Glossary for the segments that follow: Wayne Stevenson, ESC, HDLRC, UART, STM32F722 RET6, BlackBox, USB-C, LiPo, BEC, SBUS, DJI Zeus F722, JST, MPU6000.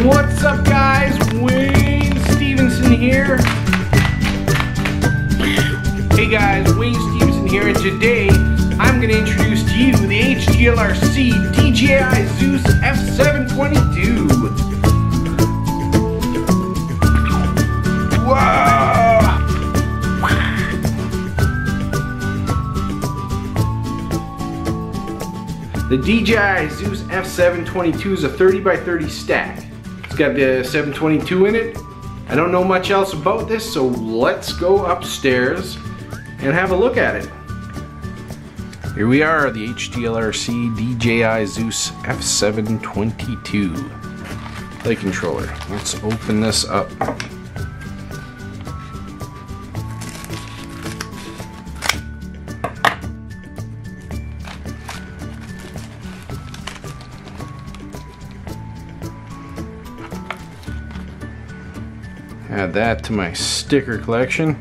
What's up, guys? Wayne Stevenson here. Hey guys, Wayne Stevenson here, and today I'm going to introduce to you the HDLRC DJI Zeus F722. Whoa! The DJI Zeus F722 is a 30x30 stack. It's got the 722 in it. I don't know much else about this, so let's go upstairs and have a look at it. Here we are, the HDLRC DJI Zeus F722 play controller. Let's open this up. Add that to my sticker collection.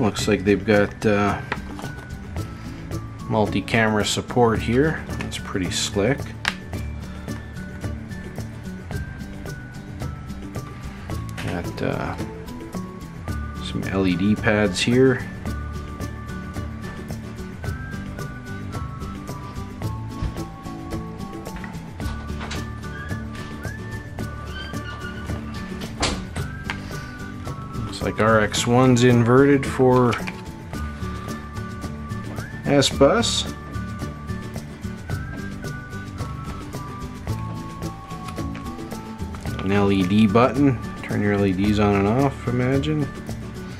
Looks like they've got multi-camera support here. That's pretty slick. Got some LED pads here. Like RX1's inverted for SBUS. An LED button. Turn your LEDs on and off, imagine.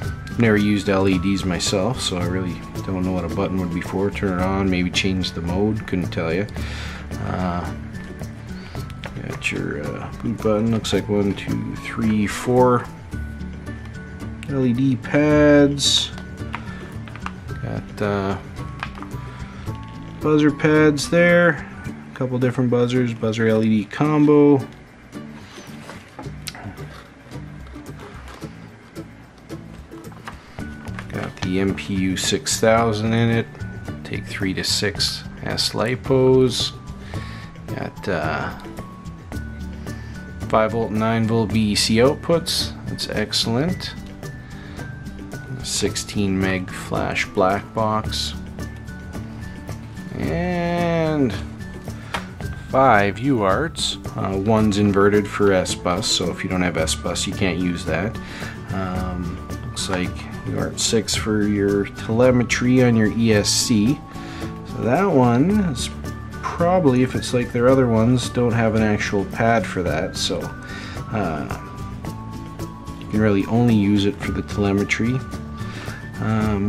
I've never used LEDs myself, so I really don't know what a button would be for. Turn it on, maybe change the mode, couldn't tell you. Got your boot button, looks like 1, 2, 3, 4. LED pads, got buzzer pads there, a couple different buzzers, buzzer LED combo, got the MPU6000 in it, take 3 to 6 S-LiPos, got 5V and 9V BEC outputs, that's excellent. 16 meg flash black box and 5 UARTs. One's inverted for SBUS, so if you don't have SBUS, you can't use that. Looks like UART 6 for your telemetry on your ESC. So that one is probably, if it's like their other ones, don't have an actual pad for that. So you can really only use it for the telemetry.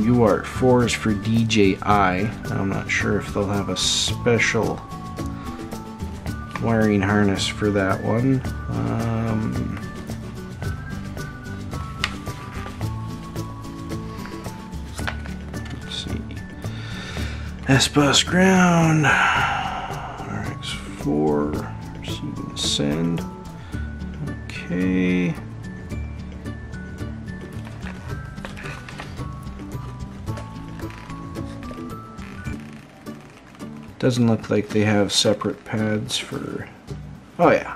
UART 4 is for DJI. I'm not sure if they'll have a special wiring harness for that one. Let's see. SBUS ground. RX4. Receive and send. Okay. Doesn't look like they have separate pads for... Oh yeah,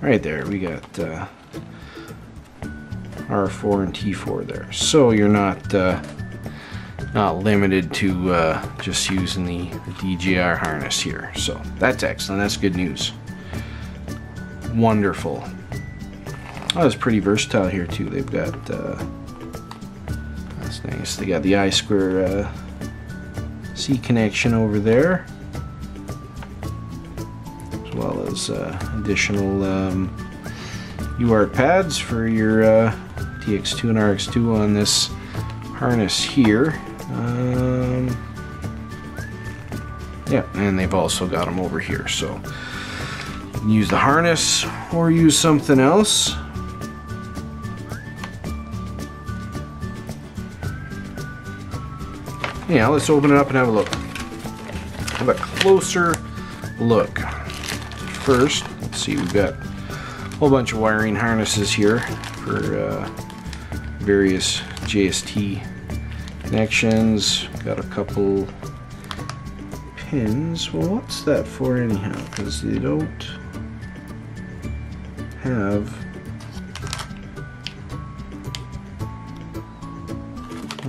right there we got R4 and T4 there. So you're not limited to just using the DJI harness here. So that's excellent. That's good news. Wonderful. Oh, it's pretty versatile here too. They've got that's nice. They got the I2C connection over there, as well as additional UART pads for your TX2 and RX2 on this harness here. Yeah, and they've also got them over here, so you can use the harness or use something else. Yeah, let's open it up and have a look. Have a closer look. First, let's see, we've got a whole bunch of wiring harnesses here for various JST connections. Got a couple pins. Well, what's that for anyhow? Because they don't have...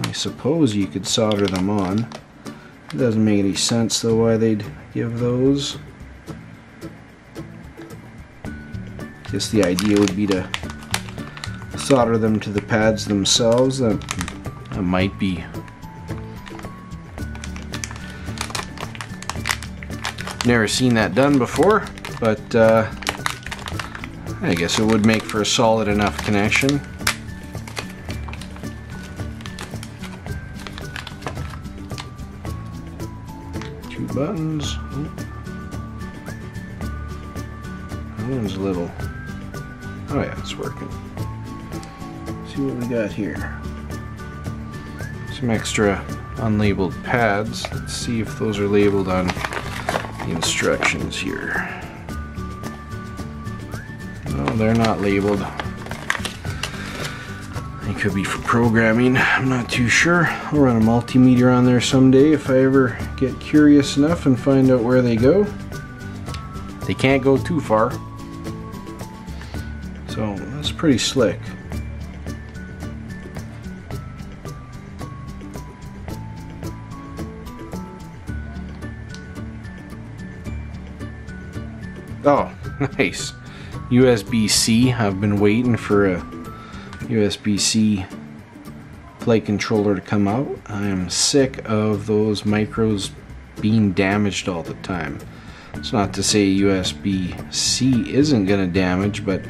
I suppose you could solder them on. It doesn't make any sense though why they'd give those. Guess the idea would be to solder them to the pads themselves. That might be. Never seen that done before, but I guess it would make for a solid enough connection. Two buttons. Ooh. That one's a little... Oh yeah, it's working. Let's see what we got here. Some extra unlabeled pads. Let's see if those are labeled on the instructions here. No, they're not labeled. They could be for programming. I'm not too sure. I'll run a multimeter on there someday if I ever get curious enough and find out where they go. They can't go too far. So that's pretty slick. Oh, nice. USB-C. I've been waiting for a USB-C flight controller to come out. I am sick of those micros being damaged all the time. It's not to say USB-C isn't going to damage, but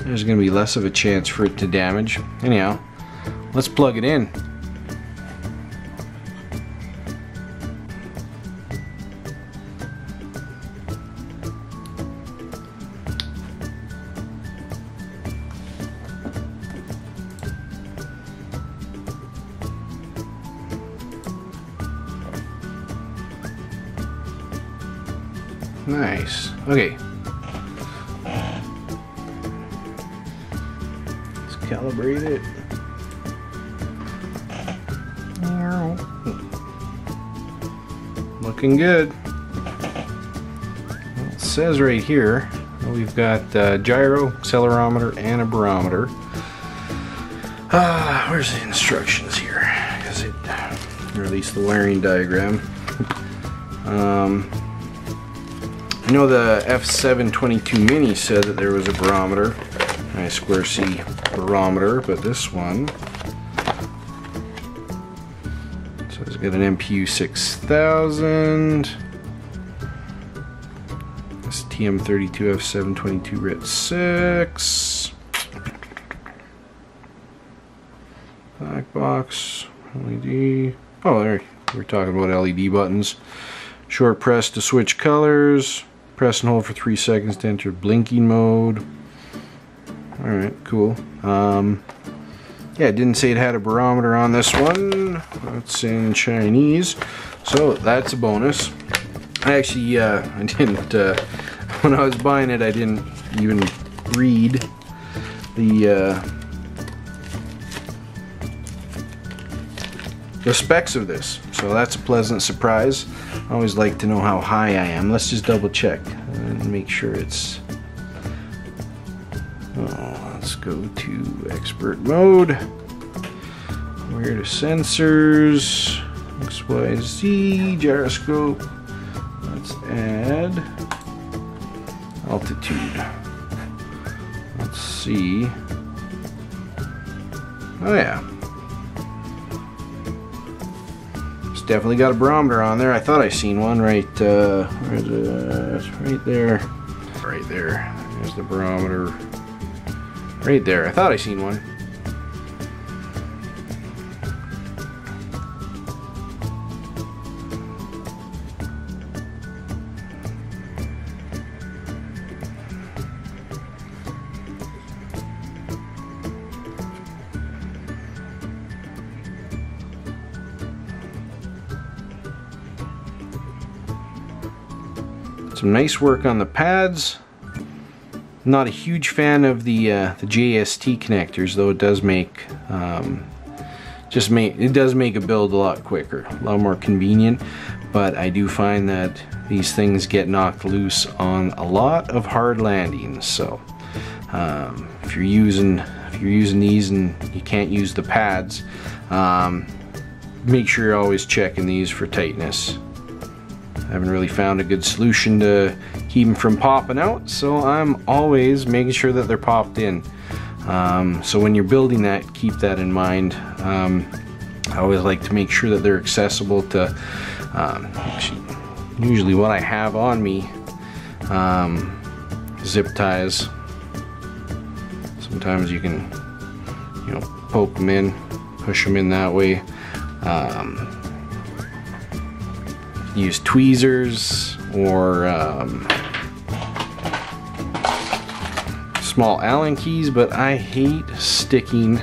there's going to be less of a chance for it to damage. Anyhow, let's plug it in. Nice. Okay. Let's calibrate it. Looking good. Well, it says right here we've got gyro, accelerometer, and a barometer. Where's the instructions here? Because it, or at least the wiring diagram. I know the F722 Mini said that there was a barometer, nice square C barometer, but this one so it's got an MPU6000, STM32F722 RET6, black box, LED. Oh, there we're talking about LED buttons. Short press to switch colors. Press and hold for 3 seconds to enter blinking mode. Alright, cool. Yeah, it didn't say it had a barometer on this one. That's in Chinese. So that's a bonus. I actually, I didn't, when I was buying it, I didn't even read the specs of this. So that's a pleasant surprise. I always like to know how high I am. Let's just double check and make sure it's... Oh, let's go to expert mode. Where to sensors? XYZ, gyroscope. Let's add altitude. Let's see. Oh yeah. Definitely got a barometer on there. I thought I seen one right where is it? Right there. Right there. There's the barometer. Right there. I thought I seen one. Some nice work on the pads. Not a huge fan of the JST connectors, though. It does make it does make a build a lot quicker, a lot more convenient. But I do find that these things get knocked loose on a lot of hard landings. So if you're using these and you can't use the pads, make sure you're always checking these for tightness. I haven't really found a good solution to keep them from popping out, so I'm always making sure that they're popped in. So when you're building that, keep that in mind. I always like to make sure that they're accessible to usually what I have on me, zip ties. Sometimes you can, you know, poke them in, push them in that way. Use tweezers or small Allen keys, but I hate sticking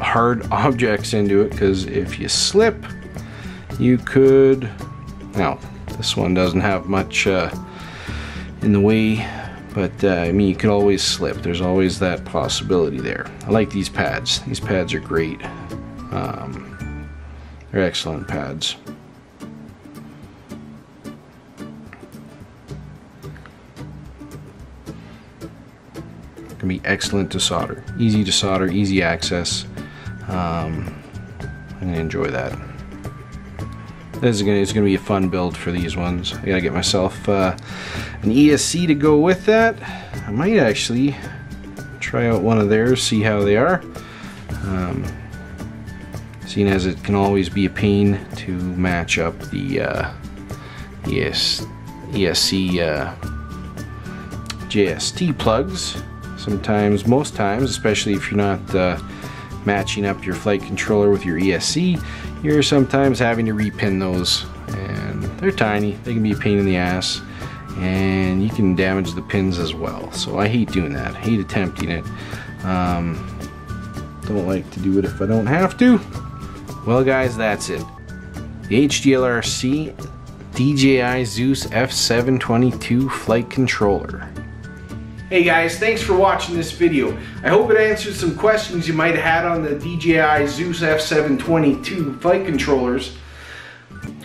hard objects into it, because if you slip, you could. Now, this one doesn't have much in the way, but I mean, you could always slip. There's always that possibility there. I like these pads. These pads are great. They're excellent pads. Can be excellent to solder. Easy to solder, easy access. I'm gonna enjoy that. It's gonna be a fun build for these ones. I gotta get myself an ESC to go with that. I might actually try out one of theirs, see how they are. Seeing as it can always be a pain to match up the ESC JST plugs. Sometimes, most times, especially if you're not matching up your flight controller with your ESC, you're sometimes having to repin those, and they're tiny. They can be a pain in the ass, and you can damage the pins as well. So I hate doing that. I hate attempting it. Don't like to do it if I don't have to. Well, guys, that's it. The HDLRC DJI Zeus F722 flight controller. Hey guys, thanks for watching this video. I hope it answered some questions you might have had on the DJI Zeus F722 flight controllers.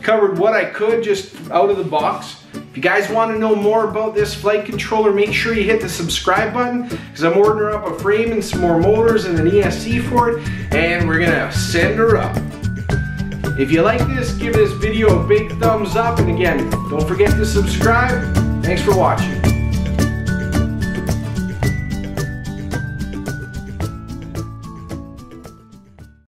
Covered what I could just out of the box. If you guys want to know more about this flight controller, make sure you hit the subscribe button, because I'm ordering up a frame and some more motors and an ESC for it, and we're gonna send her up. If you like this, give this video a big thumbs up, and again, don't forget to subscribe. Thanks for watching.